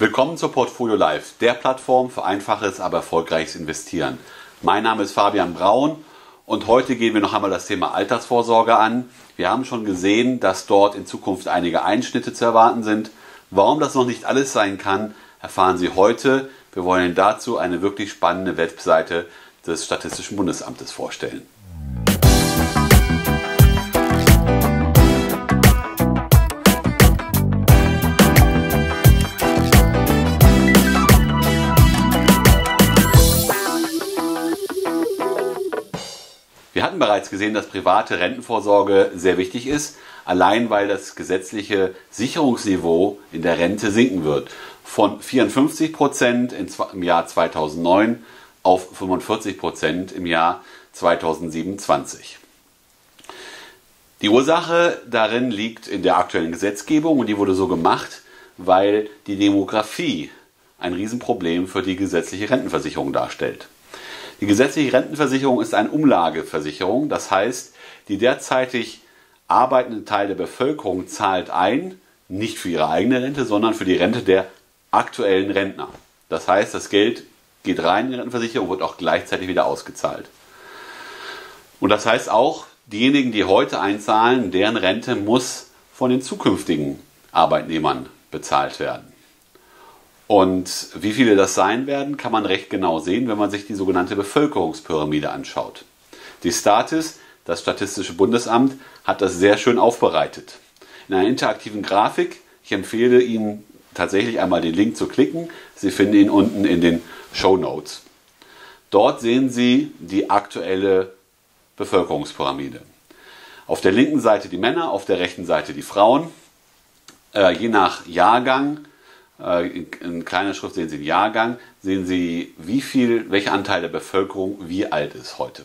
Willkommen zu Portfolio Live, der Plattform für einfaches, aber erfolgreiches Investieren. Mein Name ist Fabian Braun und heute gehen wir noch einmal das Thema Altersvorsorge an. Wir haben schon gesehen, dass dort in Zukunft einige Einschnitte zu erwarten sind. Warum das noch nicht alles sein kann, erfahren Sie heute. Wir wollen Ihnen dazu eine wirklich spannende Webseite des Statistischen Bundesamtes vorstellen. Wir hatten bereits gesehen, dass private Rentenvorsorge sehr wichtig ist, allein weil das gesetzliche Sicherungsniveau in der Rente sinken wird. Von 54% im Jahr 2009 auf 45% im Jahr 2027. Die Ursache darin liegt in der aktuellen Gesetzgebung und die wurde so gemacht, weil die Demografie ein Riesenproblem für die gesetzliche Rentenversicherung darstellt. Die gesetzliche Rentenversicherung ist eine Umlageversicherung, das heißt, die derzeitig arbeitende Teil der Bevölkerung zahlt ein, nicht für ihre eigene Rente, sondern für die Rente der aktuellen Rentner. Das heißt, das Geld geht rein in die Rentenversicherung und wird auch gleichzeitig wieder ausgezahlt. Und das heißt auch, diejenigen, die heute einzahlen, deren Rente muss von den zukünftigen Arbeitnehmern bezahlt werden. Und wie viele das sein werden, kann man recht genau sehen, wenn man sich die sogenannte Bevölkerungspyramide anschaut. Die Statis, das Statistische Bundesamt, hat das sehr schön aufbereitet. In einer interaktiven Grafik, ich empfehle Ihnen tatsächlich einmal den Link zu klicken, Sie finden ihn unten in den Shownotes. Dort sehen Sie die aktuelle Bevölkerungspyramide. Auf der linken Seite die Männer, auf der rechten Seite die Frauen, je nach Jahrgang. In kleiner Schrift sehen Sie den Jahrgang, sehen Sie, welcher Anteil der Bevölkerung wie alt ist heute.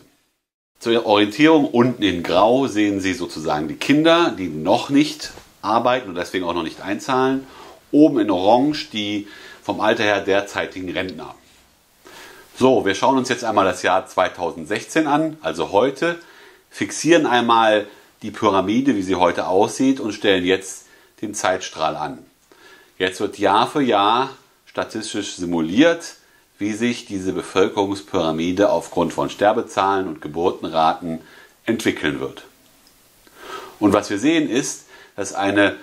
Zur Orientierung, unten in Grau sehen Sie sozusagen die Kinder, die noch nicht arbeiten und deswegen auch noch nicht einzahlen. Oben in Orange die vom Alter her derzeitigen Rentner. So, wir schauen uns jetzt einmal das Jahr 2016 an, also heute, fixieren einmal die Pyramide, wie sie heute aussieht und stellen jetzt den Zeitstrahl an. Jetzt wird Jahr für Jahr statistisch simuliert, wie sich diese Bevölkerungspyramide aufgrund von Sterbezahlen und Geburtenraten entwickeln wird. Und was wir sehen ist, dass eine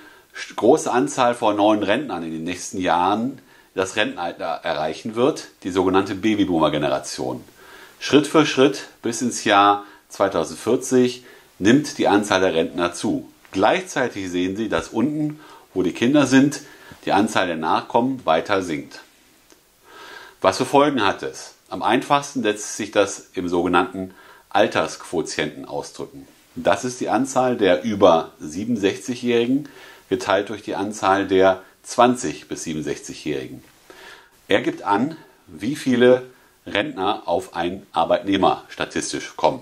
große Anzahl von neuen Rentnern in den nächsten Jahren das Rentenalter erreichen wird, die sogenannte Babyboomer-Generation. Schritt für Schritt bis ins Jahr 2040 nimmt die Anzahl der Rentner zu. Gleichzeitig sehen Sie, dass unten, wo die Kinder sind, die Anzahl der Nachkommen weiter sinkt. Was für Folgen hat es? Am einfachsten lässt sich das im sogenannten Altersquotienten ausdrücken. Das ist die Anzahl der über 67-Jährigen geteilt durch die Anzahl der 20- bis 67-Jährigen. Er gibt an, wie viele Rentner auf einen Arbeitnehmer statistisch kommen.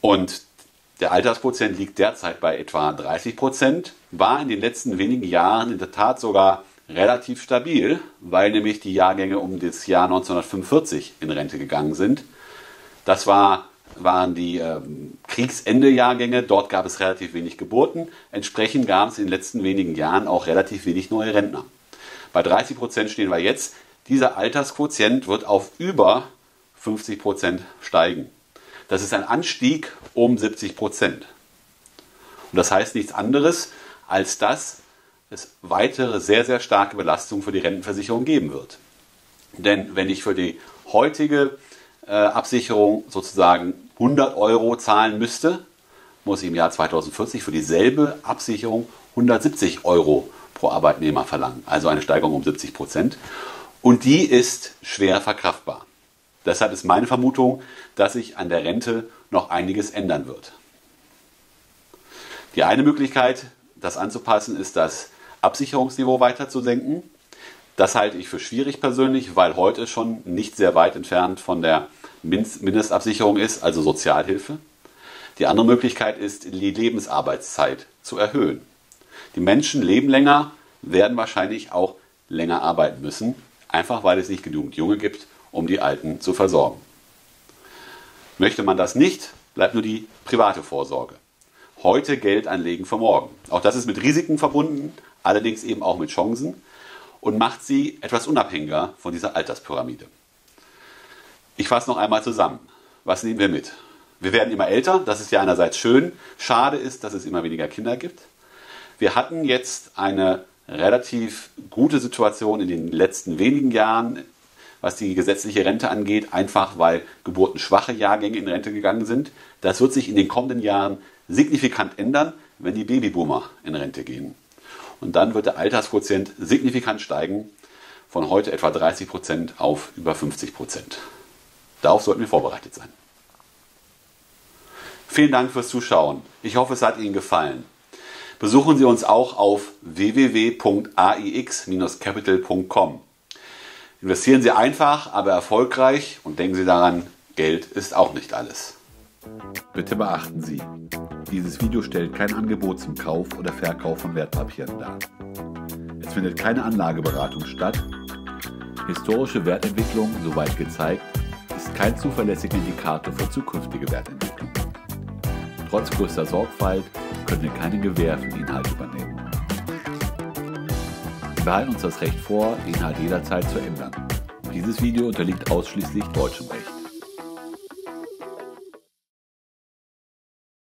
Und der Altersquotient liegt derzeit bei etwa 30%, war in den letzten wenigen Jahren in der Tat sogar relativ stabil, weil nämlich die Jahrgänge um das Jahr 1945 in Rente gegangen sind. Das waren die Kriegsende-Jahrgänge, dort gab es relativ wenig Geburten, entsprechend gab es in den letzten wenigen Jahren auch relativ wenig neue Rentner. Bei 30% stehen wir jetzt, dieser Altersquotient wird auf über 50% steigen. Das ist ein Anstieg um 70%. Und das heißt nichts anderes, als dass es weitere sehr, sehr starke Belastungen für die Rentenversicherung geben wird. Denn wenn ich für die heutige Absicherung sozusagen 100 € zahlen müsste, muss ich im Jahr 2040 für dieselbe Absicherung 170 € pro Arbeitnehmer verlangen. Also eine Steigerung um 70%. Und die ist schwer verkraftbar. Deshalb ist meine Vermutung, dass sich an der Rente noch einiges ändern wird. Die eine Möglichkeit, das anzupassen, ist, das Absicherungsniveau weiter zu senken. Das halte ich für schwierig persönlich, weil heute schon nicht sehr weit entfernt von der Mindestabsicherung ist, also Sozialhilfe. Die andere Möglichkeit ist, die Lebensarbeitszeit zu erhöhen. Die Menschen leben länger, werden wahrscheinlich auch länger arbeiten müssen, einfach weil es nicht genügend Junge gibt, um die Alten zu versorgen. Möchte man das nicht, bleibt nur die private Vorsorge. Heute Geld anlegen für morgen. Auch das ist mit Risiken verbunden, allerdings eben auch mit Chancen. und macht sie etwas unabhängiger von dieser Alterspyramide. Ich fasse noch einmal zusammen. Was nehmen wir mit? Wir werden immer älter, das ist ja einerseits schön. Schade ist, dass es immer weniger Kinder gibt. Wir hatten jetzt eine relativ gute Situation in den letzten wenigen Jahren, was die gesetzliche Rente angeht, einfach weil geburtenschwache Jahrgänge in Rente gegangen sind. Das wird sich in den kommenden Jahren signifikant ändern, wenn die Babyboomer in Rente gehen. Und dann wird der Altersquotient signifikant steigen, von heute etwa 30% auf über 50%. Darauf sollten wir vorbereitet sein. Vielen Dank fürs Zuschauen. Ich hoffe, es hat Ihnen gefallen. Besuchen Sie uns auch auf www.aix-capital.com. Investieren Sie einfach, aber erfolgreich und denken Sie daran, Geld ist auch nicht alles. Bitte beachten Sie, dieses Video stellt kein Angebot zum Kauf oder Verkauf von Wertpapieren dar. Es findet keine Anlageberatung statt. Historische Wertentwicklung, soweit gezeigt, ist kein zuverlässiger Indikator für zukünftige Wertentwicklung. Trotz größter Sorgfalt können wir keine Gewähr für die Inhalte übernehmen. Wir halten uns das Recht vor, die Inhalte jederzeit zu ändern. Dieses Video unterliegt ausschließlich deutschem Recht.